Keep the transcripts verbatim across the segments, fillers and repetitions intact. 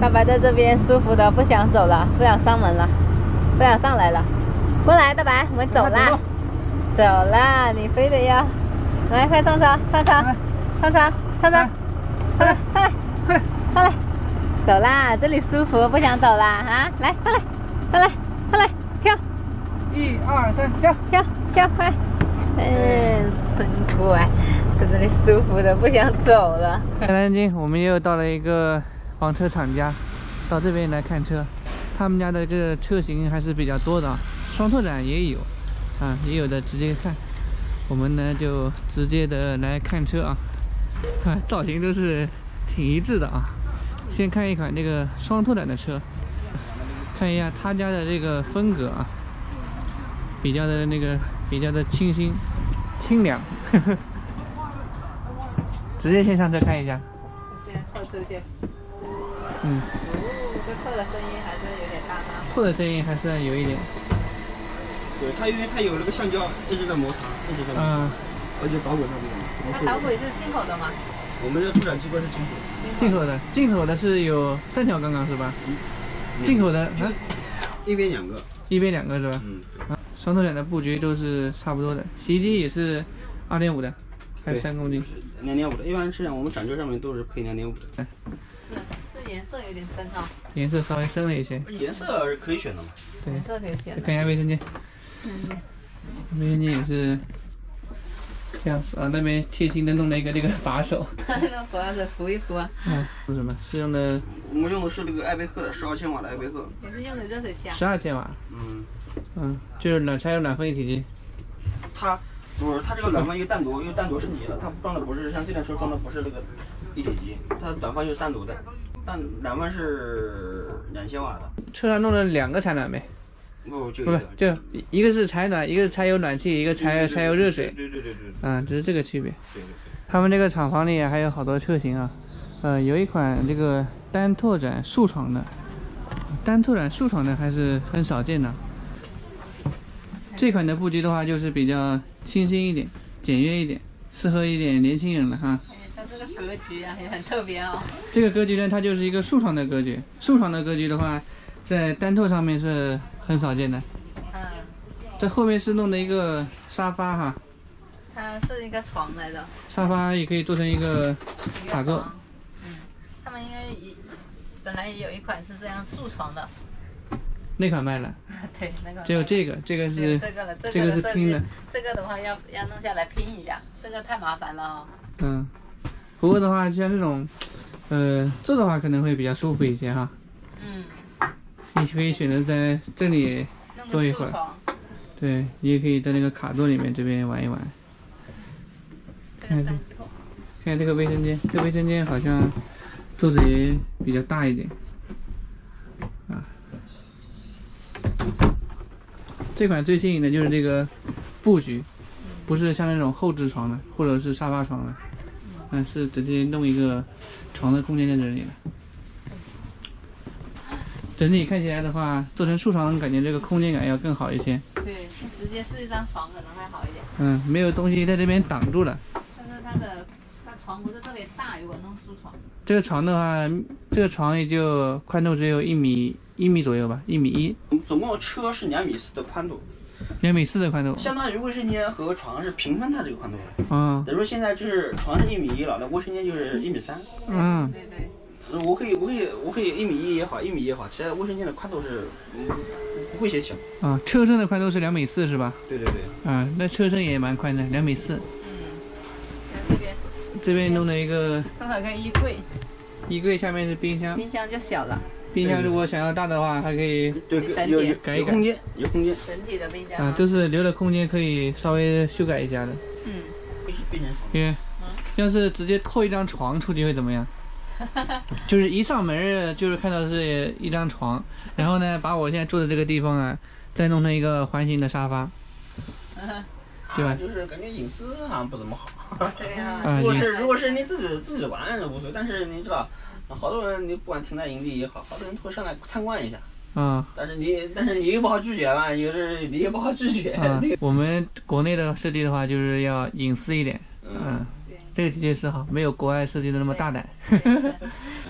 爸爸在这边舒服的不想走了，不想上门了，不想上来了。过来，大白，我们走啦，走啦！你非得要，来，快上车，上车，上车，上车，上来，上来，快上来，走啦！这里舒服，不想走啦啊！来，上来，上来，上来，跳！一二三，跳跳跳，快！嗯，真乖，在这里舒服的不想走了。在南京，我们又到了一个 房车厂家，到这边来看车，他们家的这个车型还是比较多的，双拓展也有，啊，也有的直接看。我们呢就直接的来看车啊，看、啊、造型都是挺一致的啊。先看一款这个双拓展的车，看一下他家的这个风格啊，比较的那个比较的清新、清凉。呵呵直接先上车看一下，先后车先。 嗯，哦，这扣的声音还是有点大吗？扣的声音还是有一点。对，它因为它有那个橡胶一直在摩擦，一直在摩擦，嗯，而且导轨上面。它导轨是进口的吗？我们的拓展机关是进口的。进口的，进口的是有三条杠杠是吧？嗯。进口的啊，一边两个。一边两个是吧？嗯。啊，双拓展的布局都是差不多的，洗衣机也是 二点五 的，还是三公斤？ 二点五 的，一般是我们展车上面都是配 二点五 的。是。 颜色有点深哈、哦，颜色稍微深了一些。颜色可以选的嘛？对，颜色可以选的。看一下卫生间，嗯，卫生间也是这样子啊。那边贴心的弄了一个这个把手，用把手扶一扶啊。嗯，是什么？是用的？我们用的是那个艾贝赫的十二千瓦的艾贝赫。也是用的热水器啊。十二千瓦。嗯嗯，就是暖拆有暖风一体机。它不是，它这个暖风又单独又单独升级了，它装的不是像这辆车装的不是那个一体机，它暖风就是单独的。 但两万是两千瓦的，车上弄了两个采暖煤，不就就一个是采暖，一个是柴油暖气，一个柴柴油热水，对对对对，嗯，只是这个区别。对对对，他们这个厂房里还有好多车型啊，呃，有一款这个单拓展竖床的，单拓展竖床的还是很少见的。这款的布局的话，就是比较清新一点，简约一点，适合一点年轻人的哈。 它这个格局啊也很特别哦。这个格局呢，它就是一个竖床的格局。竖床的格局的话，在单拓上面是很少见的。嗯。在后面是弄的一个沙发哈。它是一个床来的。沙发也可以做成一个塔构。嗯。他们应该也本来也有一款是这样竖床的。那款卖了。对，那款。只有这个，这个是这个了，这个是拼的。这个的话要要弄下来拼一下，这个太麻烦了哦。嗯。 不过的话，像这种，呃，坐的话可能会比较舒服一些哈。嗯。你可以选择在这里坐一会儿，对，你也可以在那个卡座里面这边玩一玩。看看，看这个卫生间，这卫生间好像肚子也比较大一点。啊。这款最新颖的就是这个布局，不是像那种后置床的，或者是沙发床的。 但是直接弄一个床的空间在这里了。整体看起来的话，做成竖床，感觉这个空间感要更好一些。对，直接是一张床可能还好一点。嗯，没有东西在这边挡住了。但是它的它床不是特别大，如果弄竖床。这个床的话，这个床也就宽度只有一米一米左右吧，一米一。我们总共车是两米四的宽度。 两米四的宽度，相当于卫生间和床是平分它这个宽度了。嗯，等于说现在就是床是一米一了，那卫生间就是一米三。嗯，对对。我可以，我可以，我可以一米一也好，一米也好，其实卫生间的宽度是不会嫌小。啊，车身的宽度是两米四是吧？对对对。啊，那车身也蛮宽的，两米四。嗯，这边这边弄了一个，正好看衣柜，衣柜下面是冰箱，冰箱就小了。 冰箱如果想要大的话，还可以对有有改一改，有空间有空间。整体的冰箱啊，都是留了空间，可以稍微修改一下的。嗯，因为要是直接拖一张床出去会怎么样？就是一上门就是看到是一张床，然后呢，把我现在坐的这个地方啊，再弄成一个环形的沙发，对吧？就是感觉隐私好像不怎么好。对呀。如果是如果是你自己自己玩无所谓，但是你知道。 好多人，你不管停在营地也好，好多人都会上来参观一下。啊、嗯！但是你，但是你又不好拒绝吧？有时你也不好拒绝。嗯、我们国内的设计的话，就是要隐私一点。嗯。嗯这个的确是哈，没有国外设计的那么大胆。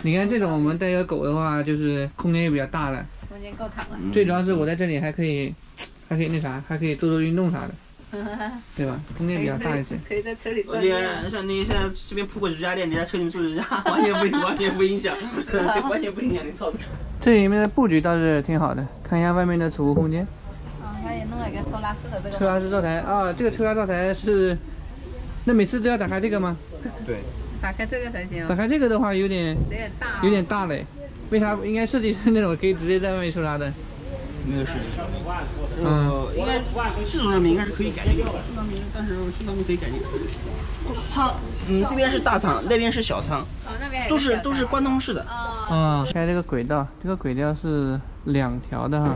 你看这种我们带个狗的话，就是空间也比较大了，空间够躺了。最主要是我在这里还可以，还可以那啥，还可以做做运动啥的。 对吧？空间比较大一些，可以在车里锻炼。而且像你现在这边铺个瑜伽垫，你在车里面做瑜伽，完全不完全不影响，完全不影响你操作。这里面的布局倒是挺好的，看一下外面的储物空间。啊、哦，他也弄了一个抽拉式的这个。抽拉式灶台啊，这个抽拉灶台是，那每次都要打开这个吗？对。打开这个才行。打开这个的话有点有点大、哦，有点大嘞。为啥应该设计成那种可以直接在外面抽拉的？ 没有试试，呃，应该制度上面应该是可以改进的，制度上面，但是制度上面可以改进。仓，嗯，这边是大仓，那边是小仓，哦，那边都是都是贯通式的。啊，开这个轨道，这个轨道是两条的哈。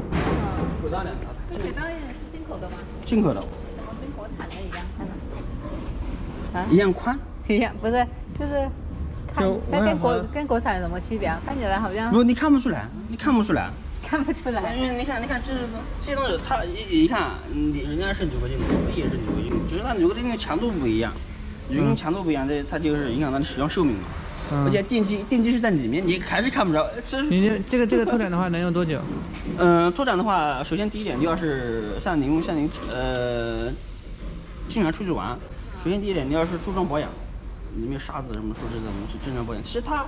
轨道两条。这轨道也是进口的吗？进口的。怎么跟国产的一样宽呢？啊？一样宽？一样不是，就是。 那跟国跟国产有什么区别啊？看起来好像不，你看不出来，你看不出来，看不出来。因为你看，你看这这东西，它一一看，你人家是铝合金的，我们也是铝合金，只是它铝合金的强度不一样，铝合金强度不一样，它它就是影响它的使用寿命嘛。嗯、而且电机电机是在里面，你还是看不着。你这这个这个拓展的话能用多久？嗯、呃，拓展的话，首先第一点就要是像您像您呃，经常出去玩，首先第一点你要是注重保养。 里面沙子什么树枝的东西正常保养，其实它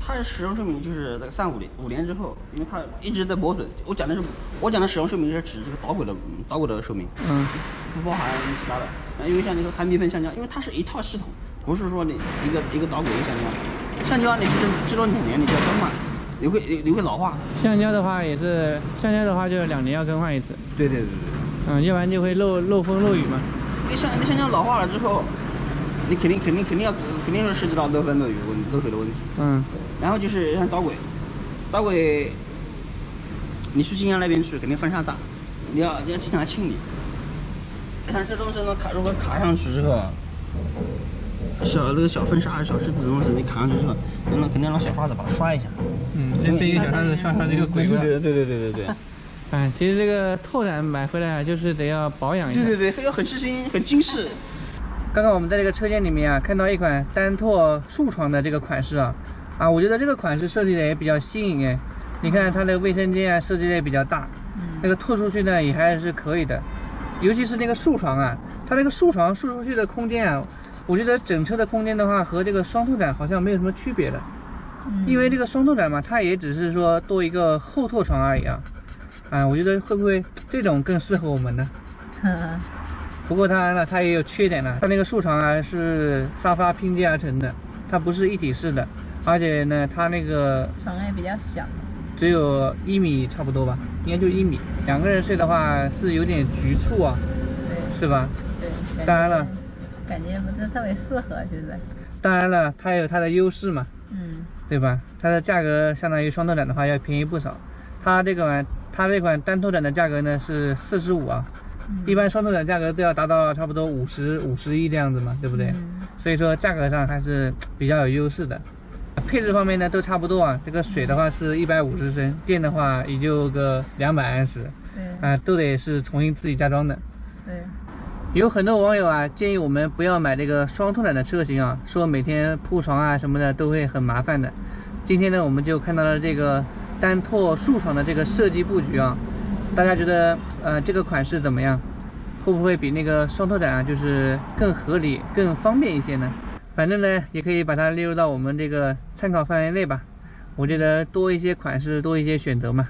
它的使用寿命就是在三五年五年之后，因为它一直在磨损。我讲的是我讲的使用寿命是指这个导轨的导轨的寿命，嗯，不包含其他的。因为像你说含铍硼橡胶，因为它是一套系统，不是说你一个一个导轨一个橡胶，橡胶你就是制作两年你就要更换，你会你会老化。橡胶的话也是，橡胶的话就是两年要更换一次。对对对对。嗯，要不然就会漏漏风漏雨嘛。你橡你橡胶老化了之后。 你肯定肯定肯定要肯定是涉及到漏风漏雨问漏水的问题。嗯。然后就是像导轨，导轨，你去新疆那边去肯定风沙大，你要你要经常清理。像这东西呢卡，如果卡上去之后，小那个小风沙、小石子东西，你卡上去之后，那肯定要拿小刷子把它刷一下。嗯，先背一个小刷子刷刷这个轨道。对对对对对对。哎，其实这个拓展买回来就是得要保养一下。对对对，要很细心，很精细。 刚刚我们在这个车间里面啊，看到一款单拓竖床的这个款式啊，啊，我觉得这个款式设计的也比较新颖哎。你看它的卫生间啊，设计的也比较大，那个拓出去呢也还是可以的。尤其是那个竖床啊，它那个竖床竖出去的空间啊，我觉得整车的空间的话和这个双拓展好像没有什么区别的，因为这个双拓展嘛，它也只是说多一个后拓床而已啊。啊，我觉得会不会这种更适合我们呢？不过当然了，它也有缺点了。它那个竖床啊是沙发拼接而成的，它不是一体式的，而且呢，它那个床也比较小，只有一米差不多吧，应该就一米。两个人睡的话是有点局促啊，对，是吧？对，当然了，感觉不是特别适合现在。当然了，它有它的优势嘛，嗯，对吧？它的价格相当于双拓展的话要便宜不少。它这款它这款单拓展的价格呢是四十五啊。 一般双拓展价格都要达到差不多五十五十一这样子嘛，对不对？嗯、所以说价格上还是比较有优势的。配置方面呢都差不多啊，这个水的话是一百五十升，电的话也就个两百安时，对啊、呃，都得是重新自己加装的。对，有很多网友啊建议我们不要买这个双拓展的车型啊，说每天铺床啊什么的都会很麻烦的。今天呢我们就看到了这个单拓竖床的这个设计布局啊。 大家觉得呃这个款式怎么样？会不会比那个双拓展啊就是更合理、更方便一些呢？反正呢也可以把它列入到我们这个参考范围内吧。我觉得多一些款式，多一些选择嘛。